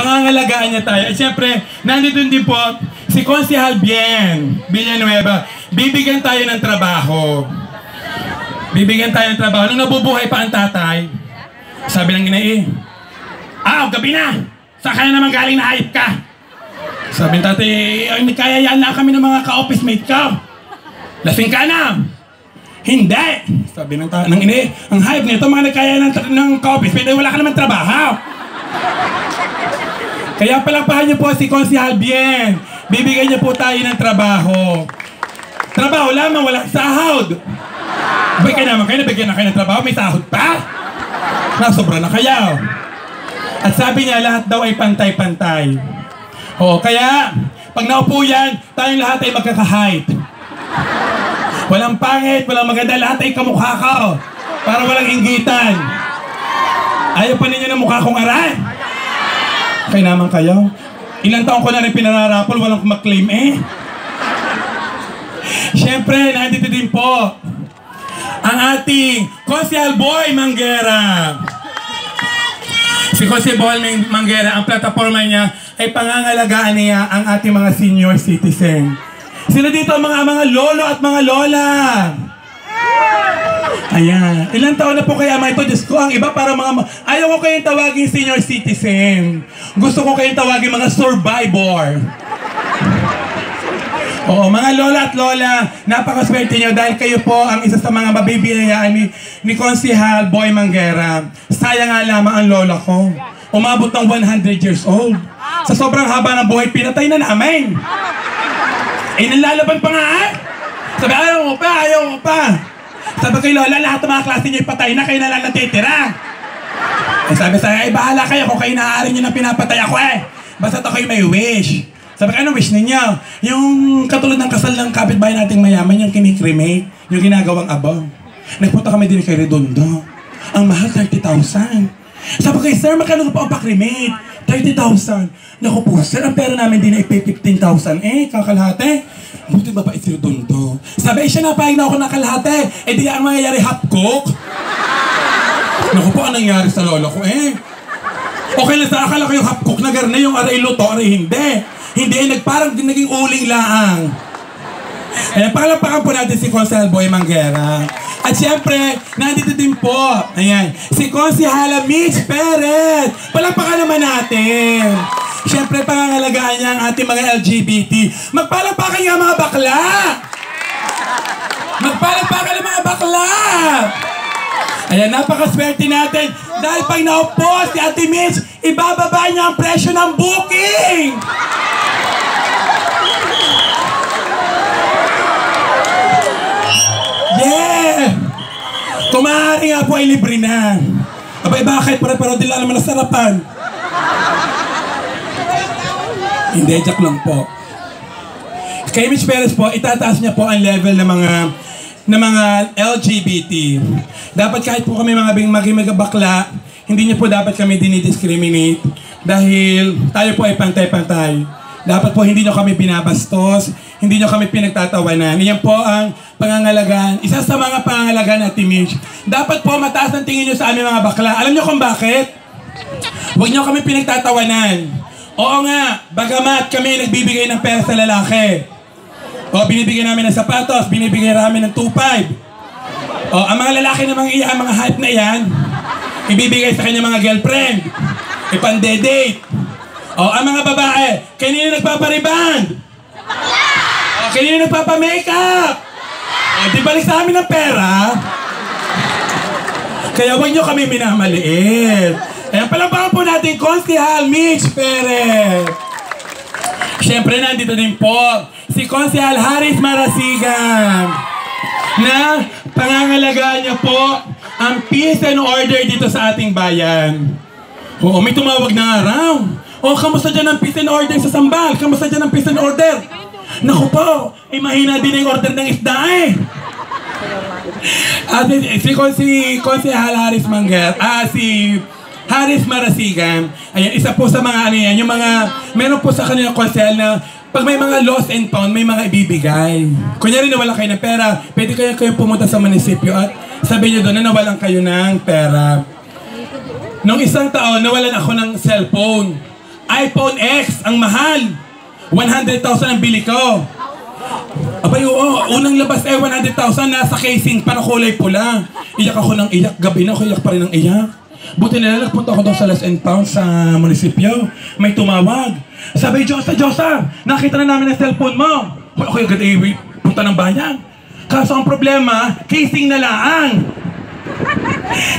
pangangalagaan niya tayo. At syempre, nandito din po si Konsehal Bien Villanueva. Bibigyan tayo ng trabaho. Bibigyan tayo ng trabaho. Nung nabubuhay pa ang tatay, sabi ng inay, gabi na! Saan ka na naman galing na hype ka? Sabi ng tatay, hindi kaya yan na kami ng mga ka-office mate ka. Lasing ka na! Hindi! Sabi ng inay, ang hype nito, mga nagkaya ng ka-office mate, wala ka naman trabaho. Kaya palampahan niyo po si Konsehal Bien. Bibigyan niyo po tayo ng trabaho. Trabaho lamang, walang sahod. Bigyan naman kayo, nabigyan na kayo ng trabaho, may sahod pa? Nasobra na kayo. At sabi niya, lahat daw ay pantay-pantay. Oo, kaya, pag naupo yan, tayong lahat ay magkaka-hype. Walang pangit, walang maganda, lahat ay kamukha ka. Para walang inggitan. Ayaw pa ninyo ng mukha kong aray. Kaya naman kayo. Ilang taon ko na rin pinararapol, walang maklaim eh. Siyempre, nandito din po ang ating Konsehal Boy Manguera. Si Cossie Ballman Manguera, ang plataforma niya ay pangangalagaan niya ang ating mga senior citizen. Sino dito ang mga lolo at mga lola? Ayan. Ilang taon na po kaya mga ito? Diyos ko, ang iba para mga... Ayaw ko kayong tawagin senior citizen. Gusto ko kayong tawagin mga survivor. Oo, mga lola at lola, napakaswerte nyo dahil kayo po ang isa sa mga mabibinayaan ni Konsehal Boy Manguera. Sayang nga lamang ang lola ko. Umabot ng 100 years old. Sa sobrang haba ng buhay, pinatay na namin. Eh, nalalaban pa nga ah? Sabi, ayaw ko pa, ayaw ko pa. Sabi kay lola, lahat ng mga klase niyo ipatay na, kayo na lang natitira. Eh, sabi sa'yo, ay bahala kayo kung kayo naaarin nyo na pinapatay ako eh. Basta to kayo may wish. Sabi kayo, ano wish ninyo? Yung katulad ng kasal ng kapitbahay nating mayaman, yung kinikremate, yung ginagawang abong. Nagpunta kami din kay Redondo. Ang mahal, 30,000. Sabi kay sir, magkano po ang pakremate? 30,000. Naku po sir, ang pera namin din ay 15,000 eh, kakalahate. Buti ba si Redondo? Sabi, siya napahig na ako ng kalahate. Eh di ang mangyayari, half cook. Naku po, ang nangyari sa lolo ko eh. Okay lang sa akala ko yung half cook na garne, yung aray luto, aray hindi. Hindi eh, parang naging uling laang. Ayan, pangalampakan po natin si Konsehal Boy Manguera. At siyempre, nandito din po, ayan, si Konsehal Mitch Perez. Palampakan naman natin. Siyempre, pangangalagaan niya ang ating mga LGBT. Magpalampakan niya ang mga bakla! Magpalampakan ang mga bakla! Ayan, napakaswerte natin. Dahil pag naupo si Ate Mitch, ibababa niya ang presyo ng booking! Yeah! Kung maaari nga po ay libre na. Abay bakit? Para-para din lang naman ang sarapan. Hindi, joke lang po. Kay Mitch Perez po, itataas niya po ang level ng mga LGBT. Dapat kahit po kami mga maging bakla, hindi niya po dapat kami dinidiscriminate dahil tayo po ay pantay-pantay. Dapat po hindi nyo kami binabastos, hindi nyo kami pinagtatawanan. Iyan po ang pangangalagaan. Isa sa mga pangangalagaan natin, Mitch. Dapat po mataas ang tingin nyo sa aming mga bakla. Alam nyo kung bakit? Huwag nyo kami pinagtatawanan. Oo nga, bagamat kami nagbibigay ng pera sa lalaki. O, binibigay namin ng sapatos, binibigay namin ng 2-5. O, ang mga lalaki namang iyan, mga hype na iyan, ibibigay sa kanya mga girlfriend, ipandedate. O, ang mga babae, kanina nagpapariband? O, kanina nagpapamakeup? O, di balik sa amin ang pera? Kaya huwag nyo kami minamaliit. Ayan, palampakan po natin, Konsehal Mitch Perez. Siyempre, nandito din po si Konsehal Harris Marasigan na pangangalagaan niya po ang peace and order dito sa ating bayan. Oo, may tumawag na araw. Oh, kamusta dyan ang peace and order sa Sambal? Kamusta dyan ang peace and order? Naku po, eh, mahina din ang order ng isda eh. At si Harris Marasigan, ayan, isa po sa mga ano yan, yung mga, meron po sa kanila konsehal na pag may mga lost and found, may mga ibibigay. Kunyari nawala kayo ng pera, pwede kayo pumunta sa munisipyo at sabihin nyo doon na nawalan kayo ng pera. Nung isang taon, nawalan ako ng cellphone. iPhone X, ang mahal. 100,000 ang bili ko. Abay, oo, unang labas ay 100,000 nasa casing para kulay pula. Iyak ako ng iyak, gabi na ako iyak pa rin ng iyak. Buti na lang, punta ako doon sa Las Pounds sa munisipyo. May tumawag. Sabi, Josa, Josa, nakita na namin ang cellphone mo. Okay, agad ay punta ng bayan. Kaso ang problema, casing na laang.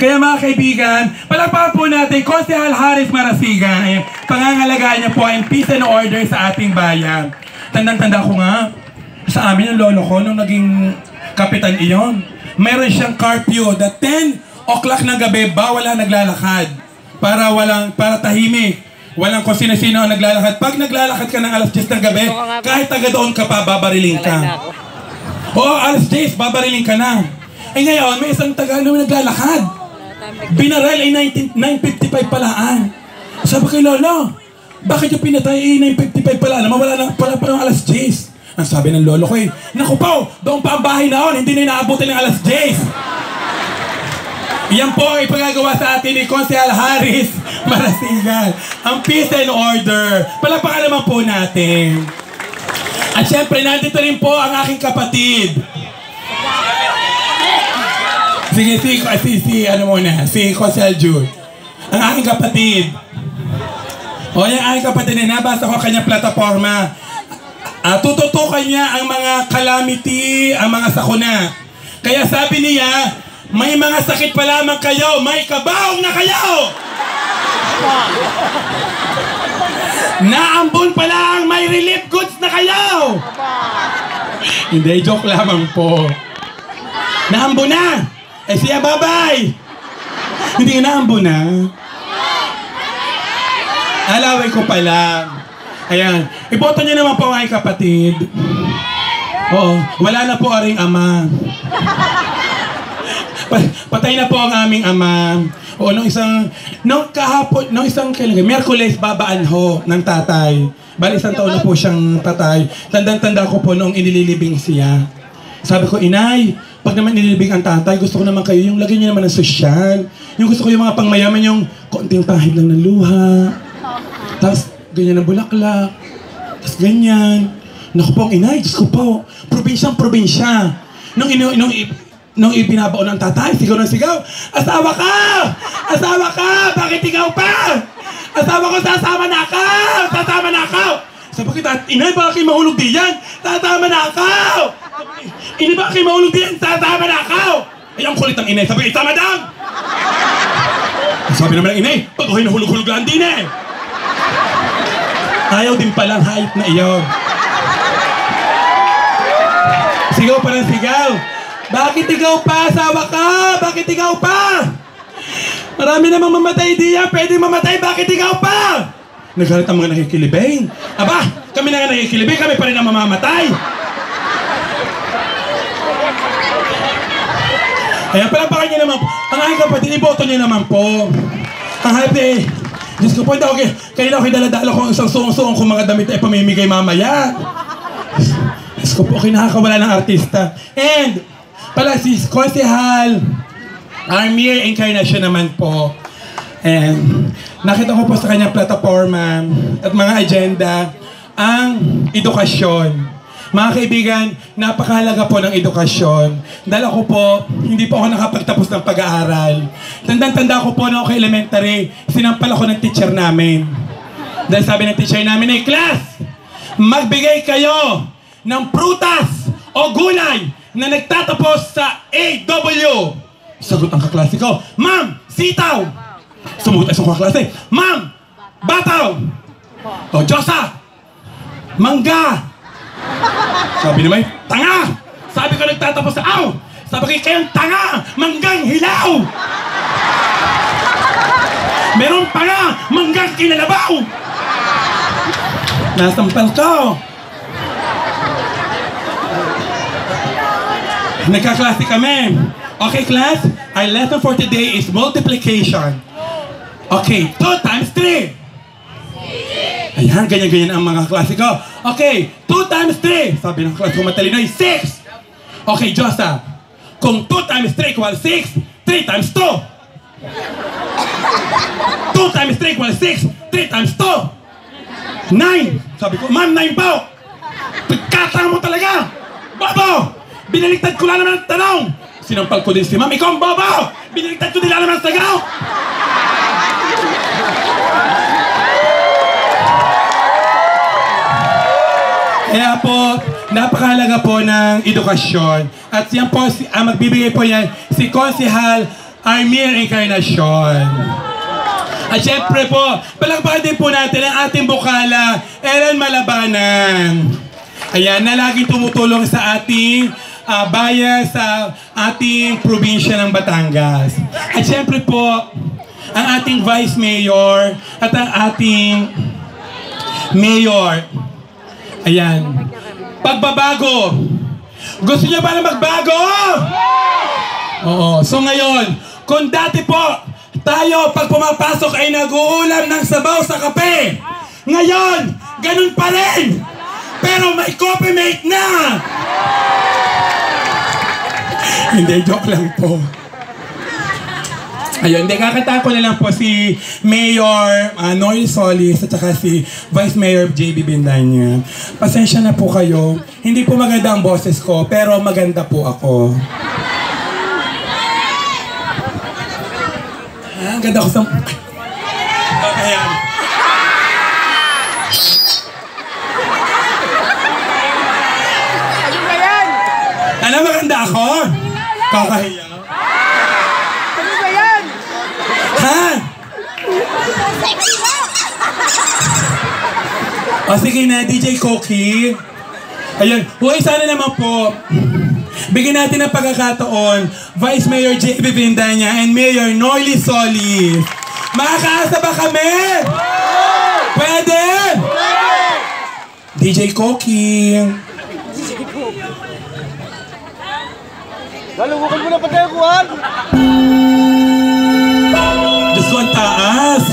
Kaya mga kaibigan, palakpakan po natin Konsehal Harris Marasigan. Pangangalagaan niya po ang peace and order sa ating bayan. Tandang-tanda ko nga, sa amin ang lolo ko nung naging kapitan iyon, meron siyang curfew that 10 o'clock ng gabi, bawal ang naglalakad. Para tahimik. Walang kung sino-sino ang naglalakad. Pag naglalakad ka ng alas 10 ng gabi, kahit taga doon ka pa, babariling ka. Oo, alas 10, babariling ka na. Ay ngayon, may isang Tagalog naglalakad. Binaral ay 9.55 palaan. Sabi kay Lolo, bakit yung pinatay ay 9.55 palaan? Mawala na pala pa ng alas 10. Ang sabi ng Lolo ko eh, naku po, doon pa ang bahay na on, hindi na inaabutin ng alas 10. Iyan po ay pagagawa sa atin ni Konsehal Harris Marasigan. Ang peace and order. Palapakan naman po natin. At syempre, nandito rin po ang aking kapatid. Sige, si Konsehal Jude. Ang aking kapatid. O, yung aking kapatid na nabasa ko kanyang plataforma. Tututukan niya ang mga calamity, ang mga sakuna. Kaya sabi niya, may mga sakit pa lamang kayo, may kabaong na kayo! Naambon pa lang, may relief goods na kayo! Hindi, joke lamang po. Naambon na! Eh siya babay! Hindi inaambo na. Alaway ko pala. Ayan. Iboto niya naman po ay kapatid. Oo. Wala na po aring ama. Patay na po ang aming ama. Oo, nung isang kailangan, Miyerkules babaan ho ng tatay. Bali, isang taon na po siyang tatay. Tandang-tanda ko po noong inililibing siya. Sabi ko, inay, pag naman nililibing ang tatay, gusto ko naman kayo, yung lagyan niyo naman ng sosyal. Yung gusto ko yung mga pangmayaman, yung konting pahid lang ng luha. Tapos, ganyan ang bulaklak. Tapos, ganyan. Naku po, inay, Diyos ko po. Probinsyang-probinsya. Nung ibinabaon ng tatay, sigaw ng sigaw, asawa ka! Asawa ka! Bakit ikaw pa? Asawa ko, sasama na ako! Sasama na ako! Sabi ko, inay, bakit mahulog di yan? Sasama na ako! Ini ba kayo maulog din? Tatama na ako! Ay, ang kulit ng inay. Sabi, itama daw! Sabi naman ng inay, pag ako'y nahulog-hulog lang din eh! Ayaw din palang hype na iyon. Sigaw pa ng sigaw. Bakit ikaw pa? Asawa ka! Bakit ikaw pa? Marami namang mamatay diya. Pwede mamatay. Bakit ikaw pa? Naghalit ang mga nakikilibing. Aba, kami na nga nakikilibing. Kami pa rin ang mamamatay. Ayan, palampakan niya naman po. Ang aking kapatid, iboto niya naman po. Ang happy. Diyos ko po, okay. Kailan ako'y daladala ko ang isang suong-suong kung mga damit ay pamimigay mamaya. Diyos ko po, okay, nakakawala ng artista. And, pala si Konsehal Imer Encarnacion naman po. And, nakita ko po sa kanyang plataforma at mga agenda ang edukasyon. Mga kaibigan, napakahalaga po ng edukasyon. Dahil ako po, hindi po ako nakapagtapos ng pag-aaral. Tandang-tanda ko po na ako elementary, sinampal ako ng teacher namin. Dahil sabi ng teacher namin, ay, class! Magbigay kayo ng prutas o gulay na nagtatapos sa AW. Sagot ang kaklase ko, ma'am, sitaw! Sumugot ay sa kaklase, ma'am, bataw! O, Diyosa! Mangga! Sabi naman, tanga! Sabi ko nagtatapos sa aw! Sabi ko kayong tanga! Manggang hilaw! Meron pa nga! Manggang kinalabaw! Nasampal ka! Nagkaklase kami! Okay class, our lesson for today is multiplication. Okay, 2 times 3! Ayan, ganyan-ganyan ang mga klase ko. Okay, 2 times 3. Sabi ng klase ko matalinoy, 6. Okay, Josa. Kung 2 times 3 equals 6, 3 times 2. 2 times 3 equals 6, 3 times 2. Nine! Sabi ko, ma'am, nine po! Pagkatang mo talaga! Bobo! Binaliktad ko lang naman ang tanong! Sinampal ko din si ma'am, ikaw ang bobo! Binaliktad ko din lang naman ang tagaw! Kaya po, napakahalaga po ng edukasyon. At siya po, magbibigay po yan, si Konsehal Imer Encarnacion. At syempre po, palakpakan din po natin ang ating bukala, Ellen Malabanan. Ayan, na laging tumutulong sa ating bayan, sa ating probinsya ng Batangas. At syempre po, ang ating Vice Mayor at ang ating Mayor. Ayan, pagbabago. Gusto niyo ba na magbago? Oo, so ngayon, kung dati po, tayo, pag pumapasok ay nag-uulam ng sabaw sa kape. Ngayon, ganun pa rin. Pero may coffee mate na. Hindi, joke lang po. Ayun, hindi, kakatako na lang po si Mayor Noir Solis at saka si Vice Mayor JB Bendaña. Pasensya na po kayo. Hindi po maganda ang boses ko, pero maganda po ako. Ang ganda ko sa... Ayan. Ayun ba yan? Alam, maganda ako? Kakahiya. Ayun ba yan? Ha? O sige na, DJ Cookie. Ayun. Huwag sana naman po. Bigyan natin ang pagkakataon, Vice Mayor JB Bendaña and Mayor Noir Solis. Makakaasa ba kami? Pwede? Pwede! DJ Cookie. DJ Cookie. Galungukan mo na pa tayo, Juan. Diyos ko, ang taas.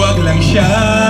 Huwag lang siya.